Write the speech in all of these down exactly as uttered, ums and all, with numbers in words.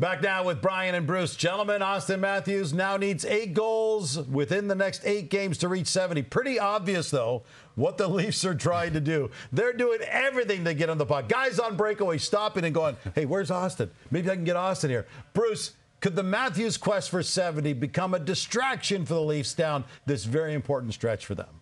Back now with Brian and Bruce. Gentlemen, Auston Matthews now needs eight goals within the next eight games to reach seventy. Pretty obvious, though, what the Leafs are trying to do. They're doing everything to get on the puck. Guys on breakaway stopping and going, hey, where's Auston? Maybe I can get Auston here. Bruce, could the Matthews quest for seventy become a distraction for the Leafs down this very important stretch for them?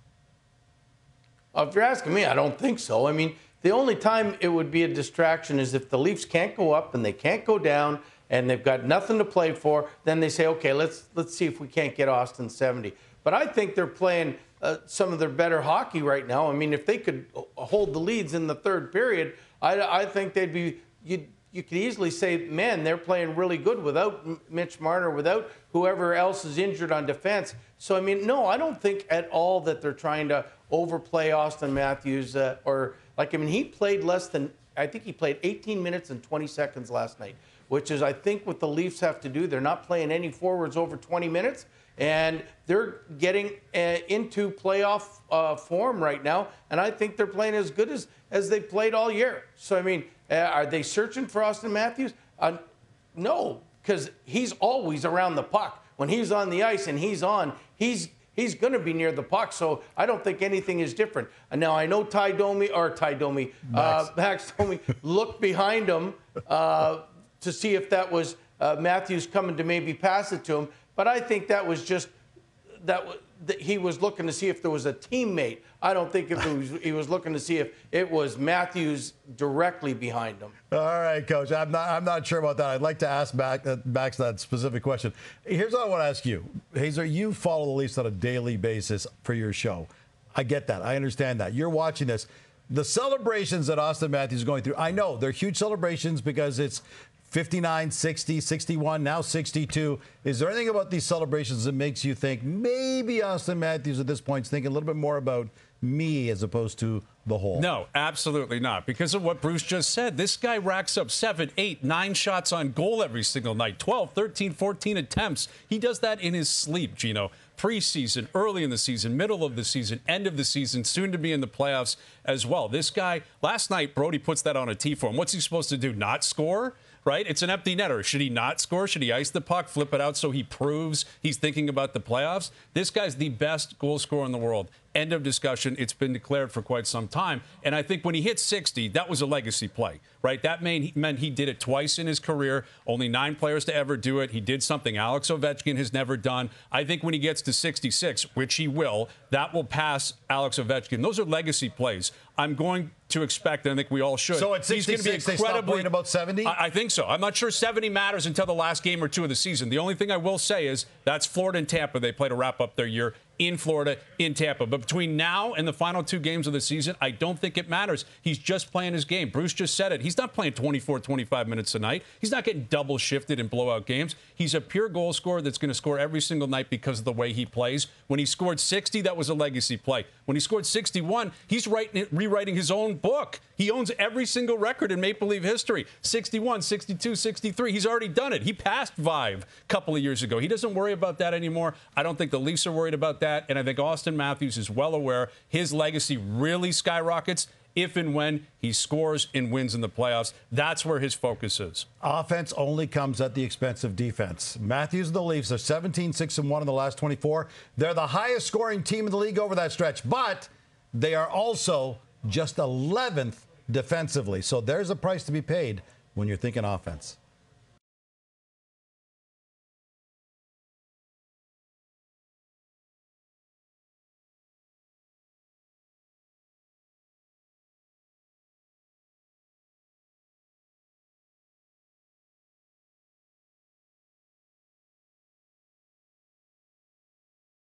Uh, if you're asking me, I don't think so. I mean, the only time it would be a distraction is if the Leafs can't go up and they can't go down and they've got nothing to play for, then they say, okay, let's let's see if we can't get Auston seventy. But I think they're playing uh, some of their better hockey right now. I mean, if they could hold the leads in the third period, I, I think they'd be, you you could easily say, man, they're playing really good without Mitch Marner, without whoever else is injured on defense. So, I mean, no, I don't think at all that they're trying to overplay Auston Matthews uh, or, like, I mean, he played less than, I think he played eighteen minutes and twenty seconds last night, which is, I think, what the Leafs have to do. They're not playing any forwards over twenty minutes, and they're getting uh, into playoff uh, form right now, and I think they're playing as good as, as they played all year. So, I mean, uh, are they searching for Auston Matthews? Uh, no, because he's always around the puck. When he's on the ice and he's on, he's... He's going to be near the puck, so I don't think anything is different. Now, I know Ty Domi, or Ty Domi, Max, uh, Max Domi, looked behind him uh, to see if that was uh, Matthews coming to maybe pass it to him, but I think that was just that, that he was looking to see if there was a teammate. I don't think if it was, he was looking to see if it was Matthews directly behind him. All right, Coach, I'm not, I'm not sure about that. I'd like to ask back, uh, back to that specific question. Here's what I want to ask you. Hazer, you follow the Leafs on a daily basis for your show. I get that. I understand that. You're watching this. The celebrations that Auston Matthews is going through, I know they're huge celebrations because it's fifty-nine, sixty, sixty-one, now sixty-two. Is there anything about these celebrations that makes you think maybe Auston Matthews at this point is thinking a little bit more about me as opposed to the whole? No, absolutely not. Because of what Bruce just said, this guy racks up seven, eight, nine shots on goal every single night, twelve, thirteen, fourteen attempts. He does that in his sleep, Gino. Preseason, early in the season, middle of the season, end of the season, soon to be in the playoffs as well. This guy, last night, Brody puts that on a tee for him. What's he supposed to do, not score? Right? It's an empty netter. Should he not score? Should he ice the puck, flip it out so he proves he's thinking about the playoffs? This guy's the best goal scorer in the world. End of discussion. It's been declared for quite some time. And I think when he hit sixty, that was a legacy play, right? That meant he did it twice in his career. Only nine players to ever do it. He did something Alex Ovechkin has never done. I think when he gets to sixty-six, which he will, that will pass Alex Ovechkin. Those are legacy plays. I'm going to expect, and I think we all should. So at sixty-six, he's going to be incredibly about seventy? I, I think so. I'm not sure seventy matters until the last game or two of the season. The only thing I will say is that's Florida and Tampa. They play to wrap up their year in Florida, in Tampa. But between now and the final two games of the season, I don't think it matters. He's just playing his game. Bruce just said it. He's not playing twenty-four, twenty-five minutes a night. He's not getting double shifted in blowout games. He's a pure goal scorer that's going to score every single night because of the way he plays. When he scored sixty, that was a legacy play. When he scored sixty-one, he's writing, rewriting his own book. He owns every single record in Maple Leaf history. sixty-one, sixty-two, sixty-three. He's already done it. He passed Vive a couple of years ago. He doesn't worry about that anymore. I don't think the Leafs are worried about that. And I think Auston Matthews is well aware his legacy really skyrockets if and when he scores and wins in the playoffs. That's where his focus is. Offense only comes at the expense of defense. Matthews and the Leafs are seventeen, six, and one in the last twenty-four. They're the highest scoring team in the league over that stretch, but they are also just eleventh defensively. So there's a price to be paid when you're thinking offense.